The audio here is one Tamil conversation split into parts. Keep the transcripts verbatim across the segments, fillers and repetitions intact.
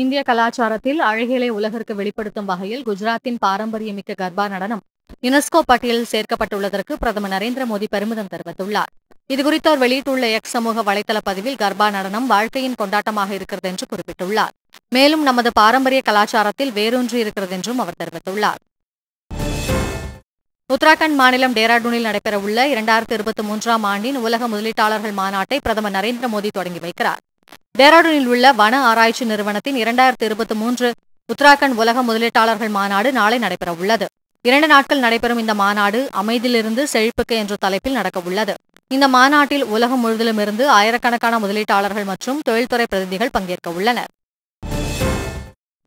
இந்திய கலாச்சாரத்தில் அழகியலை உலகிற்கு வெளிப்படுத்தும் வகையில் குஜராத்தின் பாரம்பரியமிக்க கர்பா நடனம் யுனெஸ்கோ பட்டியலில் சேர்க்கப்பட்டுள்ளதற்கு பிரதமர் நரேந்திர மோடி பெருமிதம் தெரிவித்துள்ளார். இதுகுறித்து அவர் வெளியிட்டுள்ள எக்ஸ் சமூக வலைதள பதிவில் கர்பா நடனம் வாழ்க்கையின் கொண்டாட்டமாக இருக்கிறது என்று குறிப்பிட்டுள்ளார். மேலும் நமது பாரம்பரிய கலாச்சாரத்தில் வேரூன்றி இருக்கிறது என்றும் அவர் தெரிவித்துள்ளார். உத்தராகண்ட் மாநிலம் டேராடூனில் நடைபெறவுள்ள இரண்டாயிரத்தி இருபத்தி மூன்றாம் ஆண்டின் உலக முதலீட்டாளர்கள் மாநாட்டை பிரதமர் நரேந்திர மோடி தொடங்கி வைக்கிறார். டேராடூனில் உள்ள வன ஆராய்ச்சி நிறுவனத்தின் இரண்டாயிரத்தி இருபத்தி மூன்று உத்தராகண்ட் உலக முதலீட்டாளர்கள் மாநாடு நாளை நடைபெறவுள்ளது. இரண்டு நாட்கள் நடைபெறும் இந்த மாநாடு அமைதியிலிருந்து செழிப்புக்கு என்ற தலைப்பில் நடக்கவுள்ளது. இந்த மாநாட்டில் உலகம் முழுவதிலுமிருந்து ஆயிரக்கணக்கான முதலீட்டாளர்கள் மற்றும் தொழில்துறை பிரதிநிதிகள் பங்கேற்க உள்ளனர்.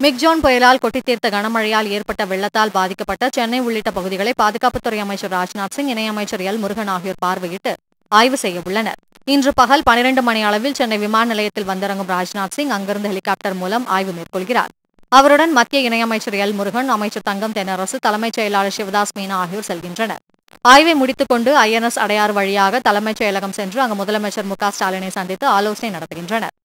மிக்ஜான் புயலால் கொட்டித்தீர்த்த கனமழையால் ஏற்பட்ட வெள்ளத்தால் பாதிக்கப்பட்ட சென்னை உள்ளிட்ட பகுதிகளை பாதுகாப்புத்துறை அமைச்சர் ராஜ்நாத் சிங், இணையமைச்சர் எல் முருகன் ஆகியோர் பார்வையிட்டு ஆய்வு செய்ய உள்ளனர். இன்று பகல் பனிரெண்டு மணி அளவில் சென்னை விமான நிலையத்தில் வந்திறங்கும் ராஜ்நாத் சிங் அங்கிருந்து ஹெலிகாப்டர் மூலம் ஆய்வு மேற்கொள்கிறார். அவருடன் மத்திய இணையமைச்சர் எல் முருகன், அமைச்சர் தங்கம் தென்னரசு, தலைமைச் செயலாளர் சிவதாஸ் மீனா ஆகியோர் செல்கின்றனர். ஆய்வை முடித்துக் கொண்டு ஐ என் எஸ் அடையார் வழியாக தலைமைச் செயலகம் சென்று அங்கு முதலமைச்சர் மு க ஸ்டாலினை சந்தித்து ஆலோசனை நடத்துகின்றனர்.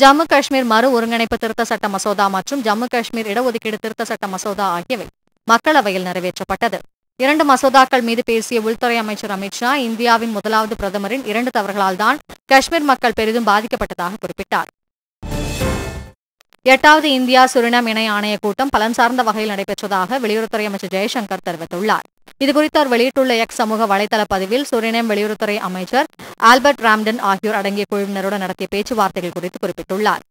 ஜம்மு காஷ்மீர் மறு ஒருங்கிணைப்பு திருத்த சட்ட மசோதா மற்றும் ஜம்மு காஷ்மீர் இடஒதுக்கீடு திருத்த சட்ட மசோதா ஆகியவை மக்களவையில் நிறைவேற்றப்பட்டது. இரண்டு மசோதாக்கள் மீது பேசிய உள்துறை அமைச்சர் அமித்ஷா, இந்தியாவின் முதலாவது பிரதமரின் இரண்டு தவறுகளால் தான் காஷ்மீர் மக்கள் பெரிதும் பாதிக்கப்பட்டதாக குறிப்பிட்டார். எட்டாவது இந்தியா சுரினம் இணை ஆணைய கூட்டம் பலன் சார்ந்த வகையில் நடைபெற்றதாக வெளியுறவுத்துறை அமைச்சர் ஜெய்சங்கர் தெரிவித்துள்ளார். இதுகுறித்து அவர் வெளியிட்டுள்ள எக்ஸ் சமூக வலைதள பதிவில் சுரினம் வெளியுறவுத்துறை அமைச்சர் ஆல்பர்ட் ராம்டன் ஆகியோர் அடங்கிய குழுவினருடன் நடத்திய பேச்சுவார்த்தைகள் குறித்து குறிப்பிட்டுள்ளார்.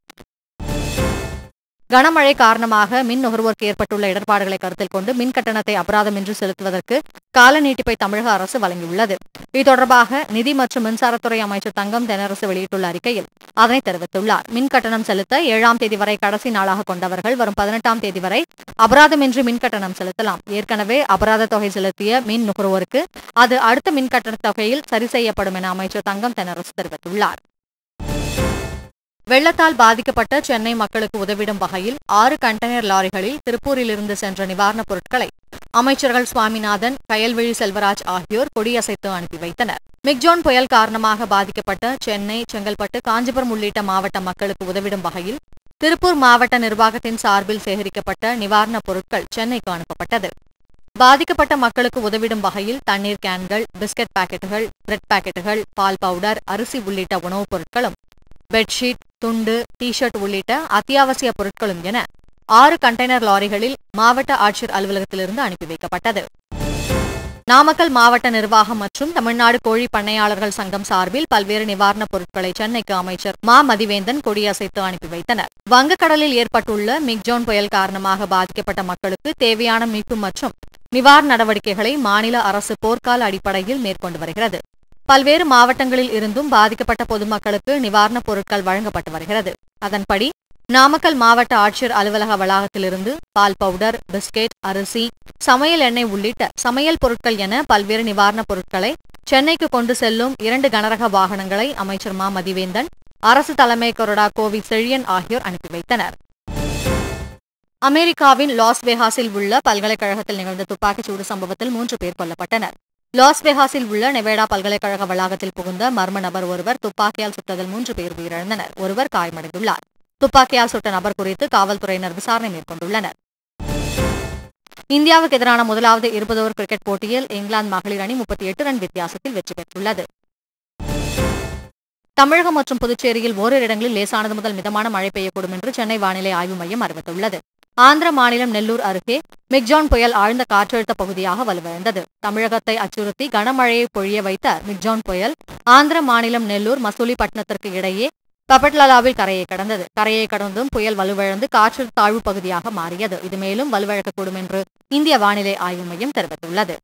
கனமழை காரணமாக மின் நுகர்வோருக்கு ஏற்பட்டுள்ள இடர்பாடுகளை கருத்தில் கொண்டு மின் கட்டணத்தை அபராதமின்றி செலுத்துவதற்கு கால நீட்டிப்பை தமிழக அரசு வழங்கியுள்ளது. இது தொடர்பாக நிதி மற்றும் மின்சாரத்துறை அமைச்சர் தங்கம் தென்னரசு வெளியிட்டுள்ள அறிக்கையில் அதனை தெரிவித்துள்ளார். மின் கட்டணம் செலுத்த ஏழாம் தேதி வரை கடைசி நாளாக கொண்டவர்கள் வரும் பதினெட்டாம் தேதி வரை அபராதமின்றி மின் கட்டணம் செலுத்தலாம். ஏற்கனவே அபராத தொகை செலுத்திய மின் நுகர்வோருக்கு அது அடுத்த மின் கட்டண தொகையில் சரி செய்யப்படும் என அமைச்சர் தங்கம் தென்னரசு தெரிவித்துள்ளார். வெள்ளத்தால் பாதிக்கப்பட்ட சென்னை மக்களுக்கு உதவிடும் வகையில் ஆறு கண்டெய்னர் லாரிகளில் திருப்பூரிலிருந்து சென்ற நிவாரணப் பொருட்களை அமைச்சர்கள் சுவாமிநாதன், கயல்விழி செல்வராஜ் ஆகியோர் கொடியசைத்து அனுப்பி வைத்தனர். மிக்ஜான் புயல் காரணமாக பாதிக்கப்பட்ட சென்னை, செங்கல்பட்டு, காஞ்சிபுரம் உள்ளிட்ட மாவட்ட மக்களுக்கு உதவிடும் வகையில் திருப்பூர் மாவட்ட நிர்வாகத்தின் சார்பில் சேகரிக்கப்பட்ட நிவாரணப் பொருட்கள் சென்னைக்கு அனுப்பப்பட்டது. பாதிக்கப்பட்ட மக்களுக்கு உதவிடும் வகையில் தண்ணீர் கேன்கள், பிஸ்கட் பாக்கெட்டுகள், பிரெட் பாக்கெட்டுகள், பால் பவுடர், அரிசி உள்ளிட்ட உணவுப் பொருட்களும், பெட்ஷீட், துண்டு, டிஷர்ட் உள்ளிட்ட அத்தியாவசிய பொருட்களும் என ஆறு கண்டெய்னர் லாரிகளில் மாவட்ட ஆட்சியர் அலுவலகத்திலிருந்து அனுப்பி வைக்கப்பட்டது. நாமக்கல் மாவட்ட நிர்வாகம் மற்றும் தமிழ்நாடு கோழி பண்ணையாளர்கள் சங்கம் சார்பில் பல்வேறு நிவாரணப் பொருட்களை சென்னைக்கு அமைச்சர் மா மதிவேந்தன் கொடியசைத்து அனுப்பி வைத்தனர். வங்கக்கடலில் ஏற்பட்டுள்ள மிக்ஜான் புயல் காரணமாக பாதிக்கப்பட்ட மக்களுக்கு தேவையான மீட்பு மற்றும் நிவாரண நடவடிக்கைகளை மாநில அரசு போர்க்கால அடிப்படையில் மேற்கொண்டு வருகிறது. பல்வேறு மாவட்டங்களில் இருந்தும் பாதிக்கப்பட்ட பொதுமக்களுக்கு நிவாரணப் பொருட்கள் வழங்கப்பட்டு வருகிறது. அதன்படி நாமக்கல் மாவட்ட ஆட்சியர் அலுவலக வளாகத்திலிருந்து பால் பவுடர், பிஸ்கெட், அரிசி, சமையல் எண்ணெய் உள்ளிட்ட சமையல் பொருட்கள் என பல்வேறு நிவாரணப் பொருட்களை சென்னைக்கு கொண்டு செல்லும் இரண்டு கனரக வாகனங்களை அமைச்சர் மா மதிவேந்தன், அரசு தலைமை கொறடா கோவி செழியன் ஆகியோர் அனுப்பி வைத்தனர். அமெரிக்காவின் லாஸ் வேகாஸில் உள்ள பல்கலைக்கழகத்தில் நிகழ்ந்த துப்பாக்கிச்சூடு சம்பவத்தில் மூன்று பேர் கொல்லப்பட்டனர். லாஸ் வேகாஸில் உள்ள நெவேடா பல்கலைக்கழக வளாகத்தில் புகுந்த மர்ம நபர் ஒருவர் துப்பாக்கியால் சுட்டதில் மூன்று பேர் உயிரிழந்தனர். ஒருவர் காயமடைந்துள்ளார். துப்பாக்கியால் சுட்ட நபர் குறித்து காவல்துறையினர் விசாரணை மேற்கொண்டுள்ளனர். இந்தியாவுக்கு எதிரான முதலாவது இருபது ஓவர் கிரிக்கெட் போட்டியில் இங்கிலாந்து மகளிர் அணி முப்பத்தி எட்டு ரன் வித்தியாசத்தில் வெற்றி பெற்றுள்ளது. தமிழகம் மற்றும் புதுச்சேரியில் ஓரிரு இடங்களில் லேசானது முதல் மிதமான மழை பெய்யக்கூடும் என்று சென்னை வானிலை ஆய்வு மையம் அறிவித்துள்ளது. ஆந்திர மாநிலம் நெல்லூர் அருகே மிக்ஜான் புயல் ஆழ்ந்த காற்றழுத்த பகுதியாக வலுவிழந்தது. தமிழகத்தை அச்சுறுத்தி கனமழையை பொழிய வைத்த மிக்ஜான் புயல் ஆந்திர மாநிலம் நெல்லூர் மசூலிப்பட்டினத்திற்கு இடையே பபட்லாவில் கரையை கடந்தது. கரையை கடந்தும் புயல் வலுவிழந்து காற்றழுத்த தாழ்வு பகுதியாக மாறியது. இது மேலும் வலுவிழக்கக்கூடும் என்று இந்திய வானிலை ஆய்வு மையம் தெரிவித்துள்ளது.